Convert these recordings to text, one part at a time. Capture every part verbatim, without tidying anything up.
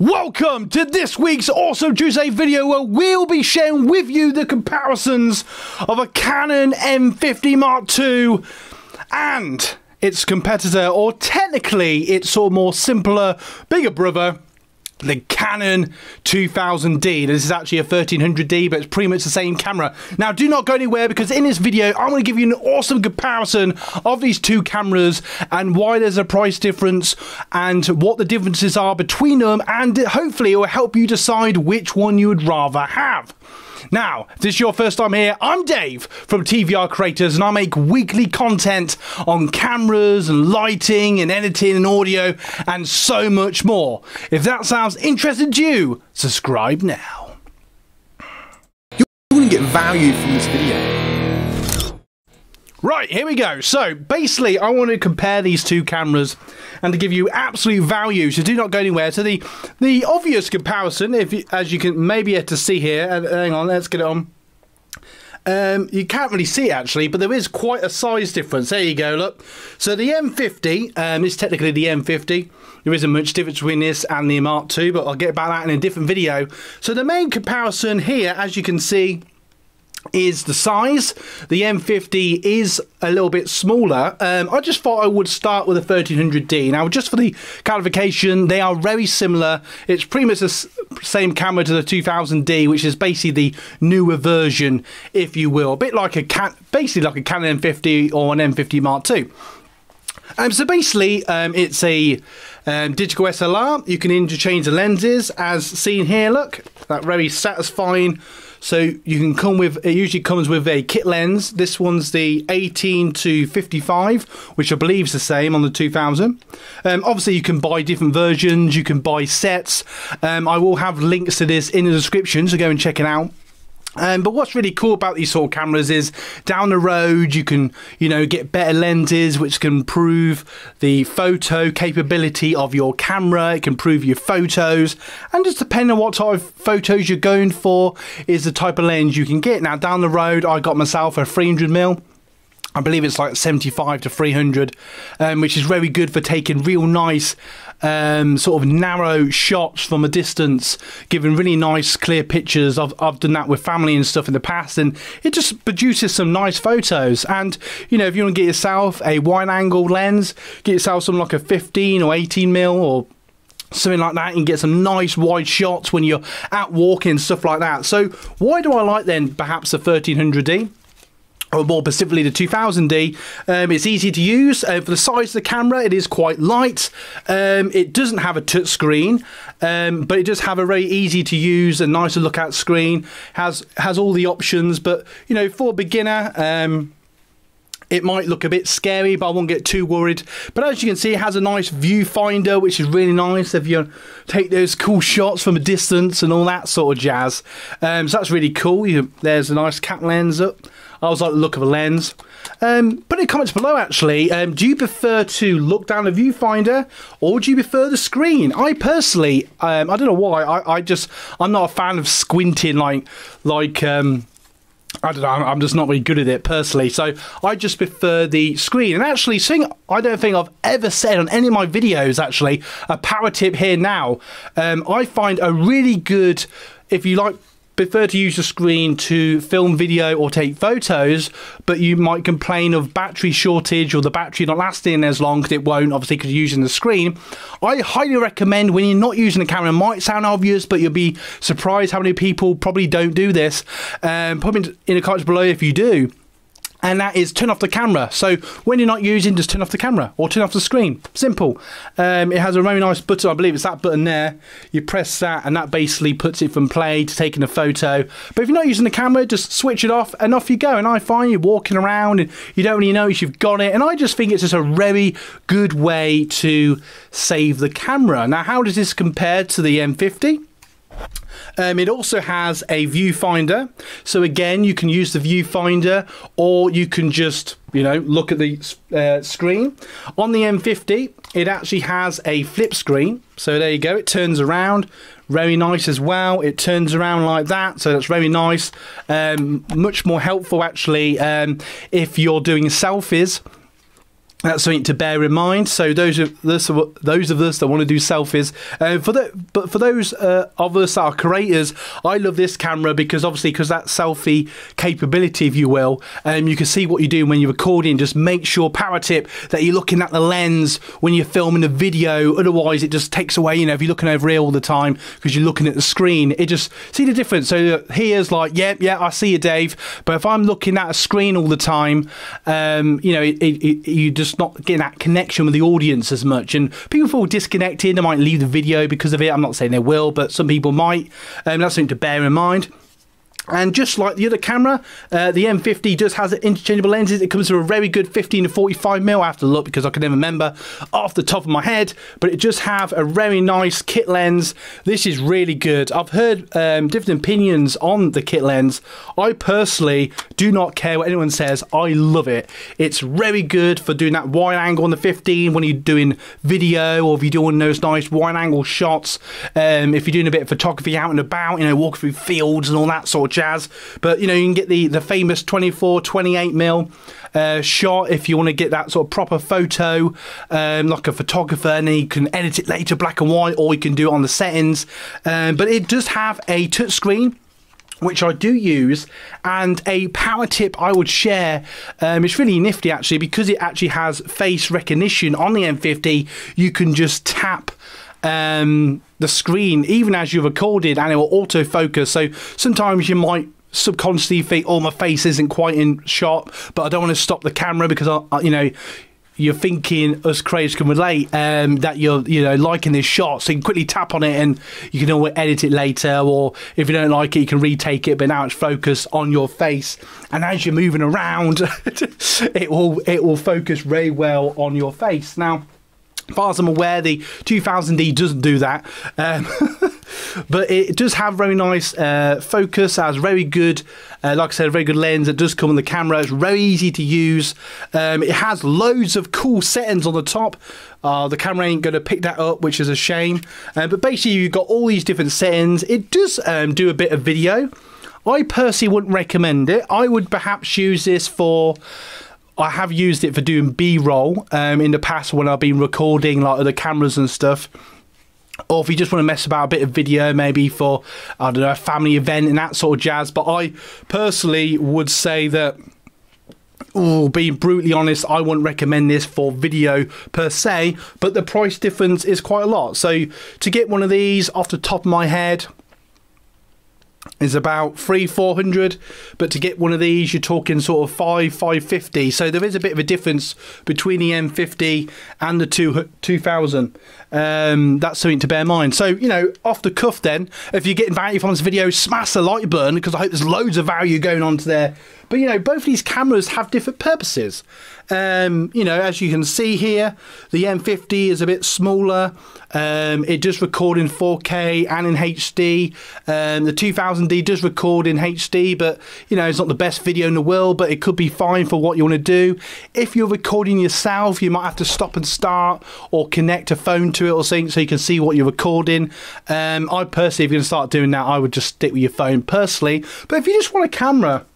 Welcome to this week's Awesome Tuesday video, where we'll be sharing with you the comparisons of a Canon M fifty Mark two and its competitor, or technically its sort of more simpler, bigger brother, the Canon two thousand D. This is actually a thirteen hundred D, but it's pretty much the same camera. Now, do not go anywhere, because in this video, I'm going to give you an awesome comparison of these two cameras and why there's a price difference and what the differences are between them, and hopefully it will help you decide which one you would rather have. Now, if this is your first time here, I'm Dave from T V R Creators, and I make weekly content on cameras and lighting and editing and audio and so much more. If that sounds interesting to you, subscribe now. You're going to get value from this video. Right, here we go. So basically, I want to compare these two cameras and to give you absolute value, so do not go anywhere. So the the obvious comparison, if you, as you can maybe have to see here, and hang on, let's get it on. Um, you can't really see it actually, but there is quite a size difference. There you go, look. So the M fifty, um, is technically the M fifty. There isn't much difference between this and the Mark two, but I'll get about that in a different video. So the main comparison here, as you can see, is the size. The M fifty is a little bit smaller. um, I just thought I would start with a thirteen hundred D. Now, just for the clarification, they are very similar. It's pretty much the same camera to the two thousand D, which is basically the newer version, if you will, a bit like a can basically like a Canon M fifty or an M fifty Mark two. Um, so basically, um, it's a um, digital S L R. You can interchange the lenses, as seen here. Look, that very satisfying. So you can come with, it usually comes with a kit lens. This one's the eighteen to fifty-five, which I believe is the same on the two thousand. Um, obviously, you can buy different versions. You can buy sets. Um, I will have links to this in the description, so go and check it out. Um, but what's really cool about these sort of cameras is down the road you can, you know, get better lenses, which can improve the photo capability of your camera. It can improve your photos, and just depending on what type of photos you're going for is the type of lens you can get. Now, down the road, I got myself a three hundred mil. I believe it's like seventy-five to three hundred, um, which is very good for taking real nice um, sort of narrow shots from a distance, giving really nice clear pictures. I've, I've done that with family and stuff in the past, and it just produces some nice photos. And, you know, if you want to get yourself a wide angle lens, get yourself something like a fifteen or eighteen mil or something like that, and get some nice wide shots when you're out walking, stuff like that. So why do I like then perhaps the thirteen hundred D? Or more specifically the two thousand D, um, it's easy to use. Uh, for the size of the camera, it is quite light. Um, it doesn't have a touch screen, um, but it does have a very easy to use and nice to look at screen. Has has all the options, but, you know, for a beginner, um, it might look a bit scary, but I won't get too worried. But as you can see, it has a nice viewfinder, which is really nice if you take those cool shots from a distance and all that sort of jazz. Um, so that's really cool. You, there's a nice cap lens up. I always like the look of a lens. Um, put in the comments below, actually, um, do you prefer to look down the viewfinder, or do you prefer the screen? I personally, um, I don't know why, I, I just, I'm not a fan of squinting like, like um, I don't know, I'm, I'm just not really good at it personally. So I just prefer the screen. And actually, something I don't think I've ever said on any of my videos, actually, a power tip here now. Um, I find a really good, if you like, prefer to use the screen to film video or take photos, but you might complain of battery shortage or the battery not lasting as long, because it won't, obviously, because you're using the screen. I highly recommend, when you're not using the camera, it might sound obvious, but you'll be surprised how many people probably don't do this. Um, put in the comments below if you do. And that is turn off the camera. So when you're not using, just turn off the camera or turn off the screen. Simple. Um, it has a very nice button. I believe it's that button there. You press that, and that basically puts it from play to taking a photo. But if you're not using the camera, just switch it off and off you go. And I find you're walking around and you don't really notice you've got it. And I just think it's just a very good way to save the camera. Now, how does this compare to the M fifty? Um, it also has a viewfinder, so again, you can use the viewfinder, or you can just, you know, look at the uh, screen. On the M fifty, it actually has a flip screen, so there you go, it turns around, very nice as well. It turns around like that, so that's very nice. Um, much more helpful, actually, um, if you're doing selfies. That's something to bear in mind. So those of this, those of us that want to do selfies, uh, for the, but for those uh, of us that are creators, I love this camera because obviously because that selfie capability, if you will, um, you can see what you're doing when you're recording. Just make sure, power tip, that you're looking at the lens when you're filming a video. Otherwise, it just takes away. You know, if you're looking over here all the time because you're looking at the screen, it just see the difference. So here's like, yeah, yeah, I see you, Dave. But if I'm looking at a screen all the time, um, you know, it, it, it, you just not getting that connection with the audience as much, and people feel disconnected. They might leave the video because of it. I'm not saying they will, but some people might, and um, that's something to bear in mind. And just like the other camera, uh, the M fifty does has interchangeable lenses. It comes with a very good fifteen to forty-five millimeter. I have to look because I can never remember off the top of my head. But it just have a very nice kit lens. This is really good. I've heard um, different opinions on the kit lens. I personally do not care what anyone says. I love it. It's very good for doing that wide angle on the fifteen when you're doing video, or if you're doing those nice wide angle shots. Um, if you're doing a bit of photography out and about, you know, walking through fields and all that sort of jazz. But you know, you can get the the famous twenty-four twenty-eight mil uh shot if you want to get that sort of proper photo, um like a photographer, and then you can edit it later black and white, or you can do it on the settings. Um but it does have a touch screen, which I do use, and a power tip I would share. Um, it's really nifty actually, because it actually has face recognition on the M fifty. You can just tap um the screen even as you've recorded, and it will autofocus. So sometimes you might subconsciously think, oh, my face isn't quite in shot, but I don't want to stop the camera because I, I you know, you're thinking, us creators can relate, um, that you're, you know, liking this shot, so you can quickly tap on it and you can always edit it later, or if you don't like it, you can retake it, but now it's focused on your face, and as you're moving around, it will it will focus very well on your face. Now, as far as I'm aware, the two thousand D doesn't do that, um, but it does have very nice uh, focus. Has very good, uh, like I said, a very good lens. It does come on the camera. It's very easy to use. Um, it has loads of cool settings on the top. Uh, the camera ain't going to pick that up, which is a shame. Uh, but basically, you've got all these different settings. It does um, do a bit of video. I personally wouldn't recommend it. I would perhaps use this for... I have used it for doing B-roll um, in the past when I've been recording like other cameras and stuff. Or if you just want to mess about a bit of video, maybe for, I don't know, a family event and that sort of jazz. But I personally would say that, ooh, being brutally honest, I wouldn't recommend this for video per se. But the price difference is quite a lot. So to get one of these off the top of my head... is about three four hundred, but to get one of these you're talking sort of five five fifty. So there is a bit of a difference between the M fifty and the two thousand. Um that's something to bear in mind. So, you know, off the cuff then, if you're getting value from this video, smash the like button, because I hope there's loads of value going on to there. But you know, both of these cameras have different purposes. Um, you know, as you can see here, the M fifty is a bit smaller. Um, it does record in four K and in H D. Um, the two thousand D does record in H D, but you know, it's not the best video in the world, but it could be fine for what you want to do. If you're recording yourself, you might have to stop and start, or connect a phone to it or something so you can see what you're recording. Um, I personally, if you're going to start doing that, I would just stick with your phone personally. But if you just want a camera...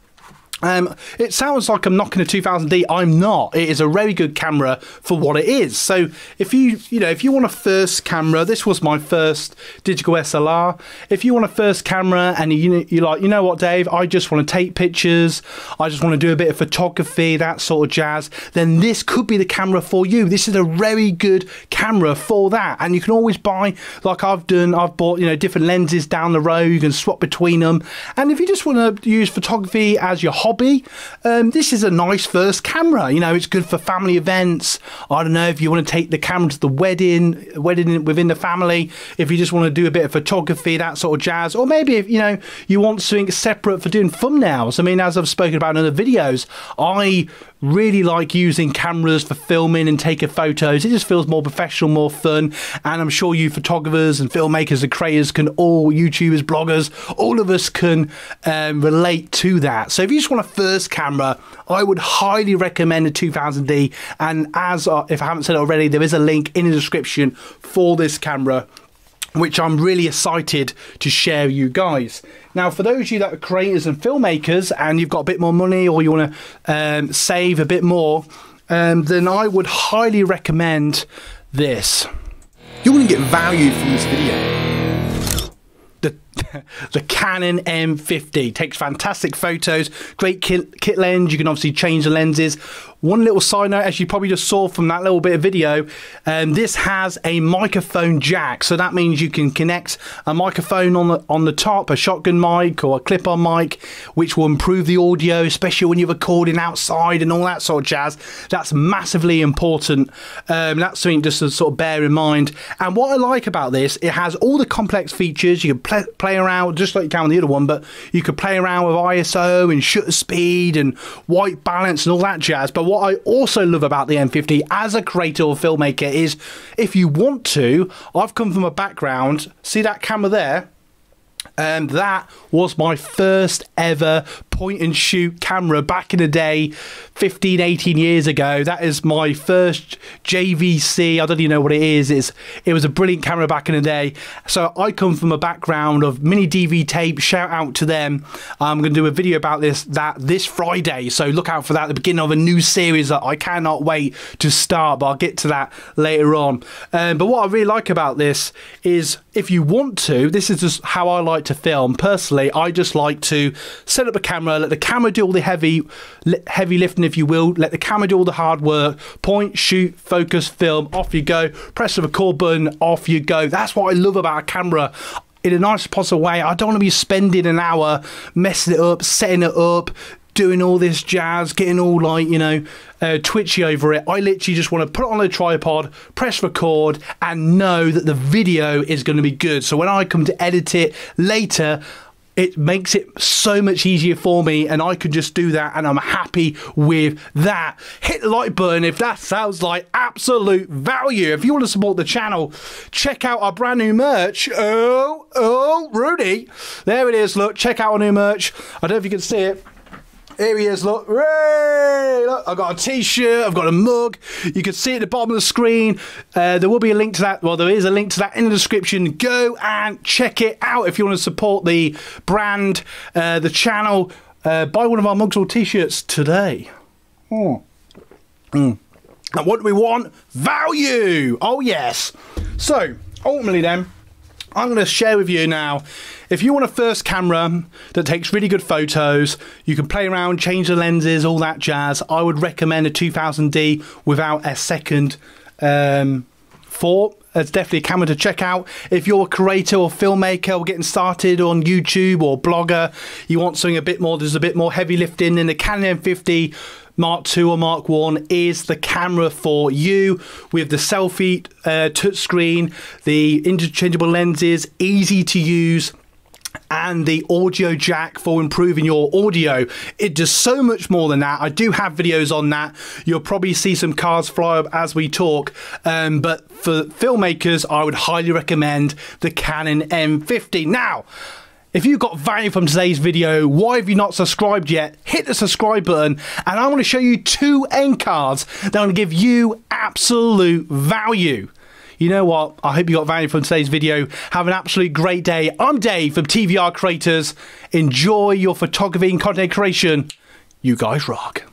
Um, it sounds like I'm knocking a two thousand D. I'm not. It is a very good camera for what it is. So if you, you know, if you want a first camera, this was my first digital S L R. If you want a first camera and you, you're like, you know what, Dave, I just want to take pictures. I just want to do a bit of photography, that sort of jazz. Then this could be the camera for you. This is a very good camera for that. And you can always buy, like I've done, I've bought, you know, different lenses down the road. You can swap between them. And if you just want to use photography as your hobby, Hobby, um, this is a nice first camera. You know, it's good for family events. I don't know, if you want to take the camera to the wedding, wedding within the family, if you just want to do a bit of photography, that sort of jazz. Or maybe, if you know, you want something separate for doing thumbnails. I mean, as I've spoken about in other videos, I really like using cameras for filming and taking photos. It just feels more professional, more fun. And I'm sure you photographers and filmmakers and creators can all, YouTubers, bloggers, all of us can um, relate to that. So if you just want a first camera, I would highly recommend the two thousand D, and as uh, if I haven't said it already, there is a link in the description for this camera, which I'm really excited to share with you guys. Now, for those of you that are creators and filmmakers and you've got a bit more money, or you want to um, save a bit more, um, then I would highly recommend this. You're going to get value from this video. The, the Canon M fifty takes fantastic photos, great kit, kit lens. You can obviously change the lenses. One little side note, as you probably just saw from that little bit of video, um, this has a microphone jack, so that means you can connect a microphone on the, on the top, a shotgun mic or a clip-on mic, which will improve the audio, especially when you're recording outside and all that sort of jazz. That's massively important. Um, that's something just to sort of bear in mind. And what I like about this, it has all the complex features. You can play, play around, just like you can on the other one, but you could play around with I S O and shutter speed and white balance and all that jazz. But what What I also love about the M fifty as a creator or filmmaker is, if you want to, I've come from a background, see that camera there? And that was my first ever point and shoot camera back in the day, fifteen, eighteen years ago. That is my first J V C. I don't even know what it is. It's, it was a brilliant camera back in the day. So I come from a background of mini D V tape. Shout out to them. I'm going to do a video about this that this Friday. So look out for that. The beginning of a new series that I cannot wait to start. But I'll get to that later on. Um, but what I really like about this is, if you want to, this is just how I like to film. Personally, I just like to set up a camera. Let the camera do all the heavy heavy lifting, if you will. Let the camera do all the hard work. Point, shoot, focus, film, off you go. Press the record button, off you go. That's what I love about a camera. In a nice possible way, I don't want to be spending an hour messing it up, setting it up, doing all this jazz, getting all like, you know, uh, twitchy over it. I literally just want to put it on a tripod, press record, and know that the video is going to be good. So when I come to edit it later, it makes it so much easier for me, and I could just do that, and I'm happy with that. Hit the like button if that sounds like absolute value. If you want to support the channel, check out our brand new merch. Oh, oh, Rudy. There it is, look. Check out our new merch. I don't know if you can see it. Here he is, look. Hooray! Look, I've got a t-shirt, I've got a mug. You can see at the bottom of the screen. Uh, there will be a link to that. Well, there is a link to that in the description. Go and check it out if you want to support the brand, uh, the channel. Uh, buy one of our mugs or t-shirts today. Mm. Mm. And what do we want? Value! Oh, yes. So, ultimately then, I'm going to share with you now, if you want a first camera that takes really good photos, you can play around, change the lenses, all that jazz, I would recommend a two thousand D without a second um, thought. It's definitely a camera to check out. If you're a creator or filmmaker or getting started on YouTube or blogger, you want something a bit more, there's a bit more heavy lifting, then the Canon M fifty Mark two or Mark one is the camera for you, with the selfie uh, touchscreen, the interchangeable lenses, easy to use, and the audio jack for improving your audio. It does so much more than that. I do have videos on that. You'll probably see some cars fly up as we talk, um, but for filmmakers, I would highly recommend the Canon M fifty. Now, if you got value from today's video, why have you not subscribed yet? Hit the subscribe button, and I want to show you two end cards that are going to give you absolute value. You know what? I hope you got value from today's video. Have an absolutely great day. I'm Dave from T V R Creators. Enjoy your photography and content creation. You guys rock.